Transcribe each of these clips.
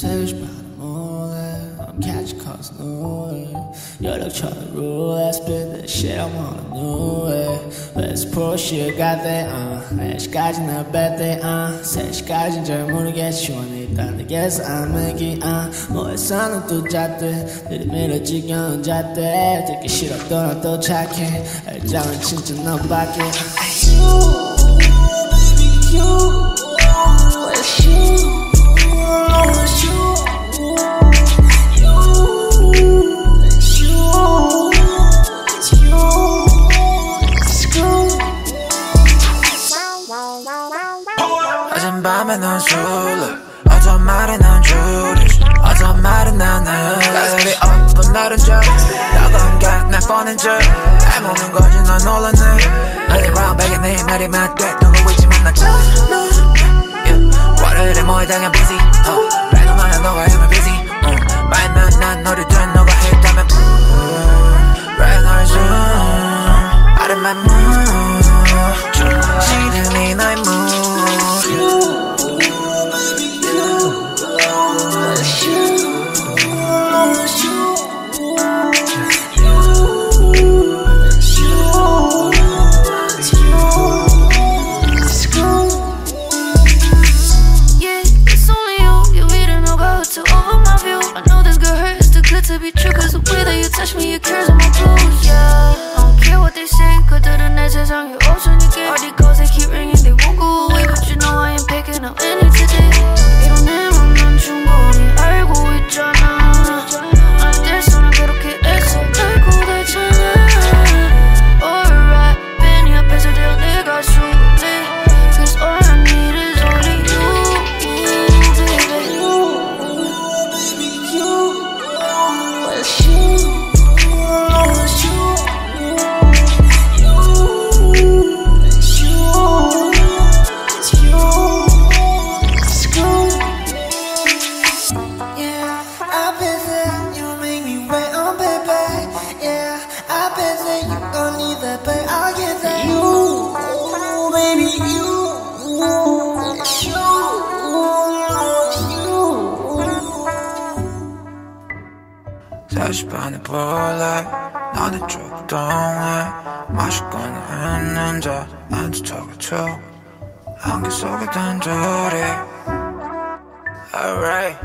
Search by the moonlight, I'm catching cars nowhere. You're like Charlie Roulette, spit that shit, I wanna know it. Let's push it, got that, Let's catch in the bed, they, Say she got in the moon again, she wanna eat that, I guess I'm making, More sun to chat it, did it mean a chicken on chat it? Take a shit up, don't check it, I don't change it, no bucket. You, baby, you, it's you. 밤에 넌 술래 어저 말해 난 주리쉬 어저 말해 난 해 가슴이 엄분 나른 줄 너건 게날 뻔한 줄날 모는 거지 넌 놀랐네 너의 락백에 내 말이 맞게 누구 있지만 난 잘해 월요일에 모여 당연 busy 그래도 나는 너가 힘을 busy 말면 난 너를 된 너가 했다면 Red 널 줌 Out of my mood 시름이 나의 mood to be true, cause the way that you touch me, it curls on my toes, yeah. I don't care what they say, 그들은 내 세상에 없으니까. All these calls they keep ringing, they won't go away, but you know I ain't picking up any today. 이런 내 맘은 충분히 알고 있잖아. 안 됐으면 그렇게 애써 달고 달잖아. Alright, 팬이 앞에서 대어 내가 술래. Cause all I need is only you, baby. You, baby, you. It's you, it's you, you, it's you, it's you, it's you. Yeah, I bet that you make me wait on baby. Yeah, I bet that you gon' need that, but I'll get that. You, oh, baby, you, oh, it's you. 다시 반에 볼래 너네 쪽 동네 마시거나 했는 자 안주 쳐가쳐 안개 속에 단둘이 Alright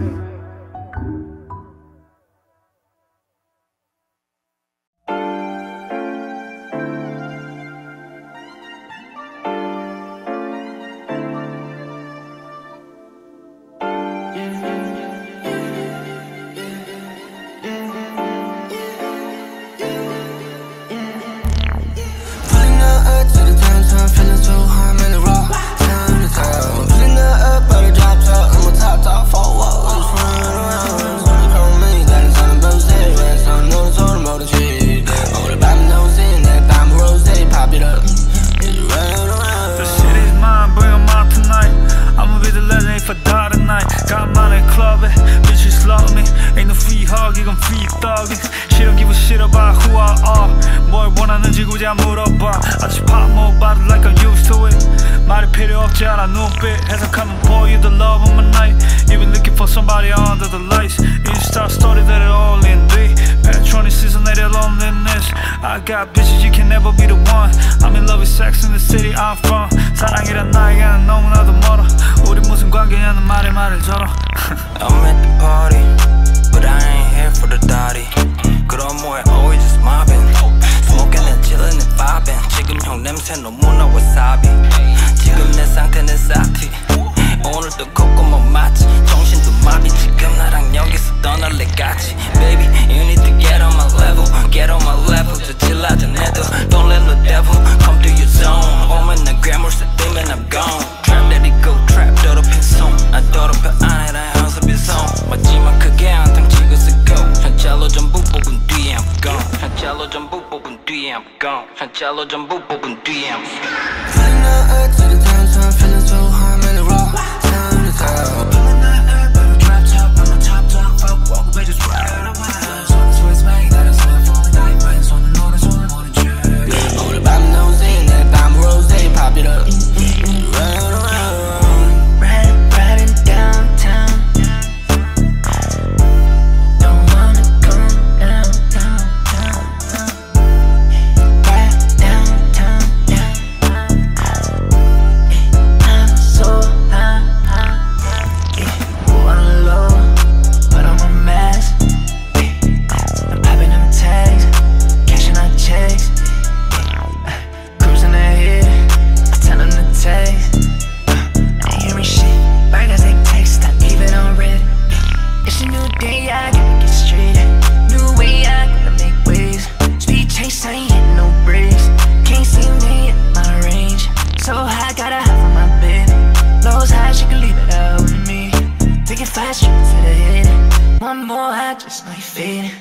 feet.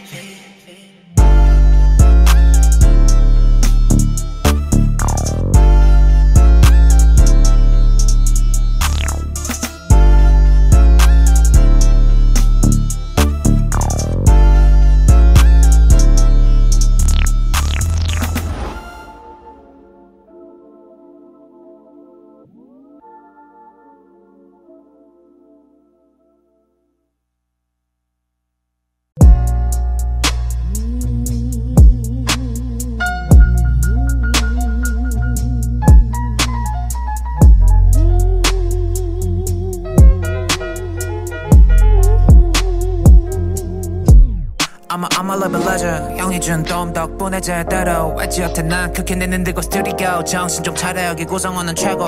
I'm a living legend. 형이 준 도움 덕분에 제대로 외지어태 난 그렇게 내 눈 들고 스튜디오 정신 좀 차려 여기 구성원은 최고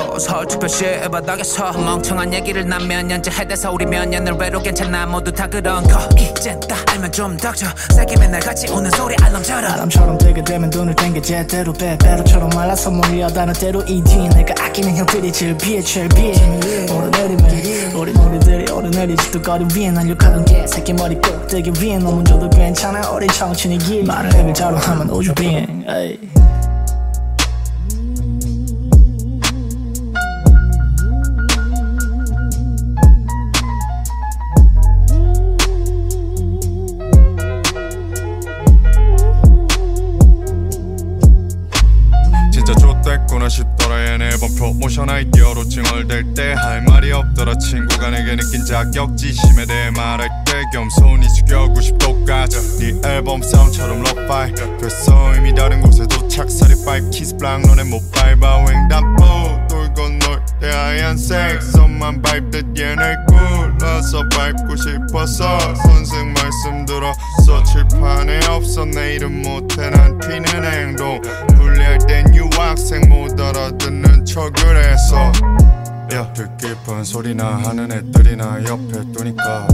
서울특별시의 바닥에서 멍청한 얘기를 난 몇 년째 해대서 우리 몇 년을 외로 괜찮아 모두 다 그런 거 이젠 다 알면 좀 닥쳐 새끼 맨날 같이 우는 소리 알람처럼 알람처럼 들게 되면 눈을 땡겨 제대로 배 배로처럼 말라서 몰려다는 때로 이지 내가 아끼는 형들이 질비해 질비해 오르내리면 우리 우리들이 오르내리 짓도거리 위에 날 욕하던 게 새끼 머리 꼭 들기 위해 너 먼저도 괜찮아 어린 청춘이기 말을 해밀자로 하면 오주빙 에이 진짜 좆됐구나 싶더라 얘네 이번 프로모션 아이디어로 칭얼댈 때 할 말이 없더라 친구가 내게 느낀 자격지심에 대해 말할 때 겸손히 죽여 90도까지 네 앨범 사운드처럼 러파이 됐어 이미 다른 곳에 도착 사리빨 키스블랑 너네 못 밟아 횡단보 돌고 놀 때 하얀색 손만 밟듯 얘네 굴러서 밟고 싶었어 선생 말씀 들었어 칠판에 없어 내 이름 못해 난 튀는 행동 불리할 땐 유학생 못 알아듣는 척을 했어 듣기픈 소리나 하는 애들이나 옆에 두니까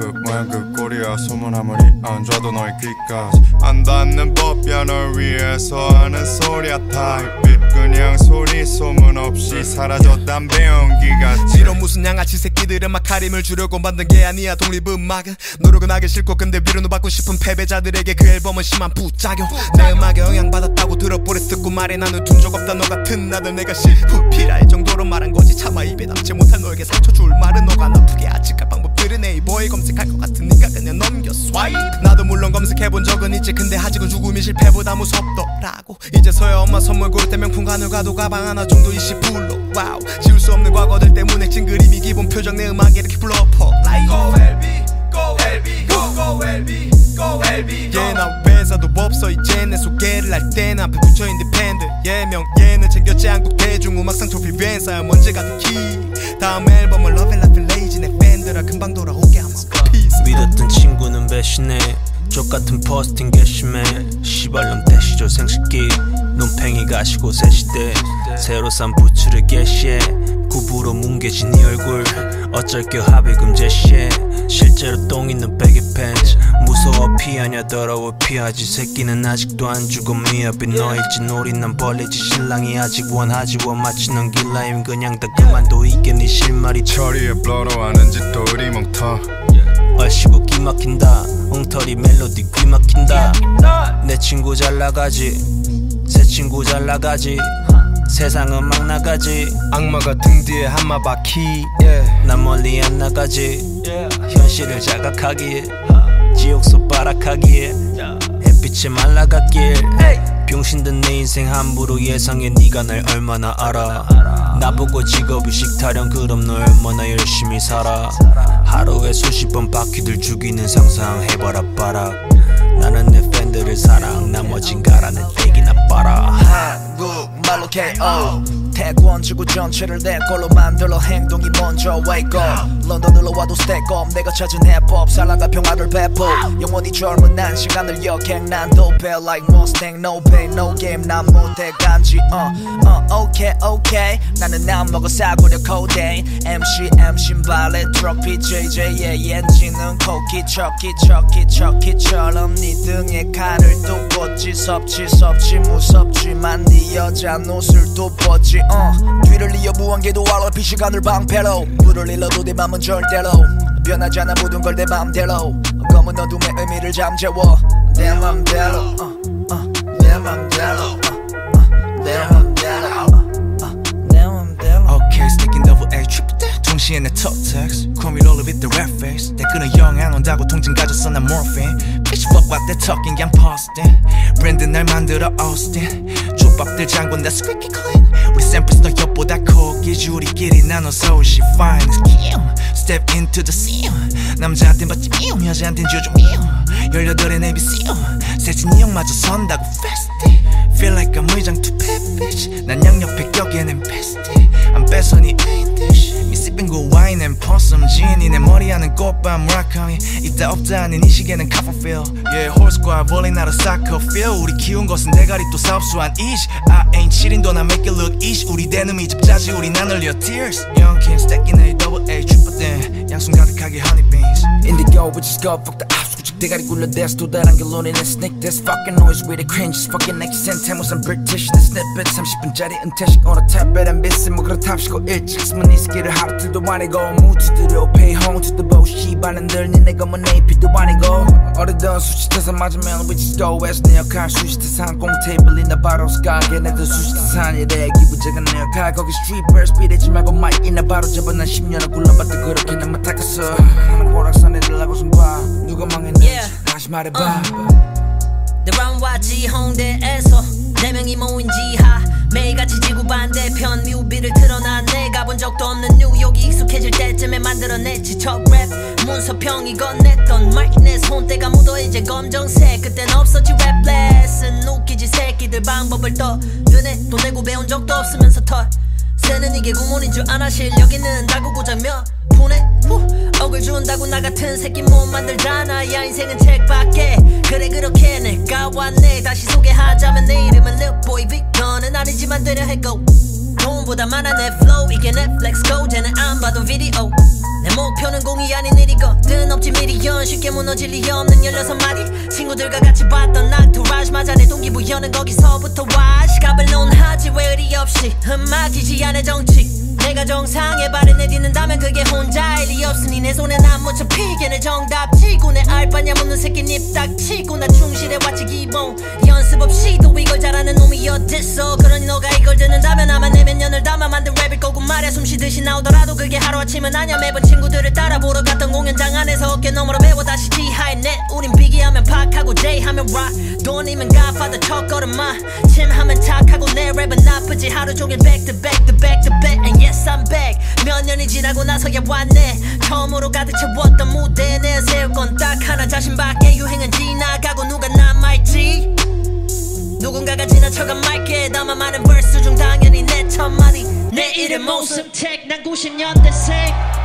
그 모양 그 꼴이야 소문 아무리 안 좋아도 너의 귀까지 안 닿는 법이야 널 위해서 하는 소리야 타입빛 그냥 소리 소문 없이 사라져 담배 연기같이 이런 무슨 양아치 새끼들은 막 가림을 주려고 만든 게 아니야 독립음악은 노력은 하기 싫고 근데 위로는 받고 싶은 패배자들에게 그 앨범은 심한 부작용 내 음악에 영향받았다고 들어보래 듣고 말해 나는 둔 적 없다 너 같은 나도 내가 실부필할 정도로 말한 거지 차마 입에 담지 못한 너에게 상처 줄 말은 너가 나쁘게 아직할 방법들은 에이보이 검색할 것 같으니까 그냥 넘겨 스와이프 나도 물론 검색해본 적은 있지 근데 아직은 죽음이 실패보다 무섭더라고 이제서야 엄마 선물 고를 때 명품 관을 가도 가방 하나 정도 20불로 와우 지울 수 없는 과거들 때문에 찐 그림이 기본 표정 내 음악에 이렇게 불러퍼 like Go LB Go LB Go Go LB Go LB Go 나 회사도 없어 이제 내 소개를 할 때나 앞에 붙여 인디펜드 예명 얘는 챙겼지 한국 대중음악상 트로피 웬 쌓여 먼지 가득히 다음 앨범을 Love and Life and Lazy 내 팬들아 금방 돌아올게 아마 믿었던 친구는 배신해 족같은 포스팅 개심해 시발놈 대시조 생식기 논팽이 가시고 세시대 새로 산 부츠를 개시해 구부로 뭉개진 이 얼굴 어쩔겨 합의금 제시해 실제로 똥 있는 베개 팬츠 무서워 피하냐 더러워 피하지 새끼는 아직도 안 죽어 미협이 너일지 놀이 난 벌레지 신랑이 아직 원하지 원마치 넌 길라임 그냥 다 그만둬 이게 네 실말이 처리에 블러로 하는 짓도 의리 멍터 얼씨구 귀 막힌다 엉터리 멜로디 귀 막힌다 내 친구 잘 나가지 새 친구 잘 나가지 세상은 막 나가지 악마가 등 뒤에 한마 바퀴 난 멀리 안 나가지 현실을 자각하기에 지옥소 발악하기에 햇빛에 말라갔길 병신된 내 인생 함부로 예상해 네가 날 얼마나 알아 나보고 직업이 식타령 그럼 너 얼마나 열심히 살아 하루에 수십 번 바퀴들 죽이는 상상해봐라 빠락 나는 내 팬들을 사랑 나머진 가라는 떼기나 빨아 한국말로 KO 태권 지구 전체를 내 걸로 만들어 행동이 먼저 wake up 런던으로 와도 stack up 내가 찾은 해법 사랑과 평화를 배포 영원히 젊은 난 시간을 역행 난 도배 like Mustang no pain no game 난 못해 간지 okay okay 나는 안 먹어 사고려 codeine MC 발레 트로피 JJ의 엔진은 코키 척키처럼 네 등에 칼을 두고 지섭지 무섭지만 네 여잔 옷을 또 벗지 뒤를 이어 무한계도 RIP 시간을 방패로 불을 일러도 내 맘은 절대로 변하지 않아 모든 걸 내 맘대로 검은 어둠의 의미를 잠재워 내 맘대로 내 맘대로 내 맘대로 Okay, sticking double A triple D 동시에 내 top-text Call me all with the red face 댓글은 영향 온다고 통증 가졌어 난 morphine Bitch fuck what they're talking I'm posting 브랜드 날 만들어 Austin 족밥들 장군 that's squeaky clean 우리 샘플스 너 옆보다 코끼리 우리끼리 나눠서 Oh she fine it's cute Step into the scene 남자한텐 받지미움 여자한텐 주주미움 18엔 ABCU 세진이 형마저 선다고 festy Feel like I'm 의장 to pet bitch 난 양옆에 격엔 and pasty 안 뺏어니 ain't this 미시빙고 와인 and possum 진이 내 머리하는 꽃밤 Murakami 있다 없다 아닌 이 시계는 Copperfield Yeah horse과 볼린 나로 soccer field 우리 키운 것은 대가리 또 사업수한 이지 I ain't shitting don't I make it look easy 우리 대놈이 집자지 우리 난 흘려 tears Young kids stacking A double A triple D 양손 가득하게 honey beans Indigo which is go fuck the ops 대가리 굴려 대서 또 다른 결론이 내 sneak this Fucking noise with the cringe fucking accent 잘못한 British 내 snippet 30분짜리 은퇴식 on a tap at MBC 뭐 그렇답시고 일찍 숨은 이 스킬을 하루 틀도 아니고 무지들여 pay home to the boat 시발은 늘 니네 검은 AP도 아니고 어리던 수시태산 맞으면 we just go west 내 역할 수시태산 공 테이블이나 바로 스카게 내도 수시태산 이래 기분 작은 내 역할 거기 streetverse 삐대지 말고 마이크나 바로 잡아 난 10년을 굴러봤다 그렇게 난 맡아갔어 하는 보락산에 들라고 숨봐 누가 망했는지 다시 말해봐 드럼과 지홍대에서 4명이 모인 지하 매일같이 지구 반대편 뮤비를 틀어놔 내가 본 적도 없는 뉴욕이 익숙해질 때쯤에 만들어냈지 첫 랩 문서평이 건넸던 마이크넷 혼때가 묻어 이제 검정색 그땐 없었지 랩 레슨 웃기지 새끼들 방법을 떠 눈에 돈 내고 배운 적도 없으면서 털 새는 이게 구몬인 줄 아나 실력 있는 달고 고장면 분해 후 억을 준다고 나 같은 새끼 못 만들잖아 야 인생은 책밖에 그래 그렇게 내가 왔네 다시 소개하자면 내 이름은 르보이 빅너는 아니지만 되려 해고 돈보다 많아 내 flow 이게 넷플릭스 고제는 안 봐도 비디오 내 목표는 공이 아닌 일이거든 없지 미리언 쉽게 무너질 리 없는 16마리 친구들과 같이 봤던 낙토라지 맞아 내 동기부여는 거기서부터 와 시갑을 논하지 왜 의리 없이 흠막이지 않아 정치 내가 정상에 발을 내딛는다면 그게 혼자일 리 없으니 내 손엔 안 묻혀 피게 내 정답 치고 내 알바냐 묻는 새끼 입 닥치고 나 충실해왔지 기본 연습 없이도 이걸 잘하는 놈이 어딨어 그러니 너가 이걸 듣는다면 아마 내 몇 년을 담아 만든 랩일 거고 말야 숨쉬듯이 나오더라도 그게 하루아침은 아냐 매번 친구들을 따라 보러 갔던 공연장 안에서 어깨 너머로 배워 다시 지하에 내 우린 비기하면 박하고 제이하면 락 돈이면 가파다 첫 걸음마 침하면 착하고 내 랩은 나쁘지 하루 종일 back to back to back to back and yes I'm back 몇 년이 지나고 나서야 왔네 처음으로 가득 채웠던 무대 내 세울 건 딱 하나 자신밖에 유행은 지나가고 누가 남아있지 누군가가 지나쳐간 맑게 담아 많은 verse 중 당연히 내 첫 마디 내 이름 모습 책 난 90년대생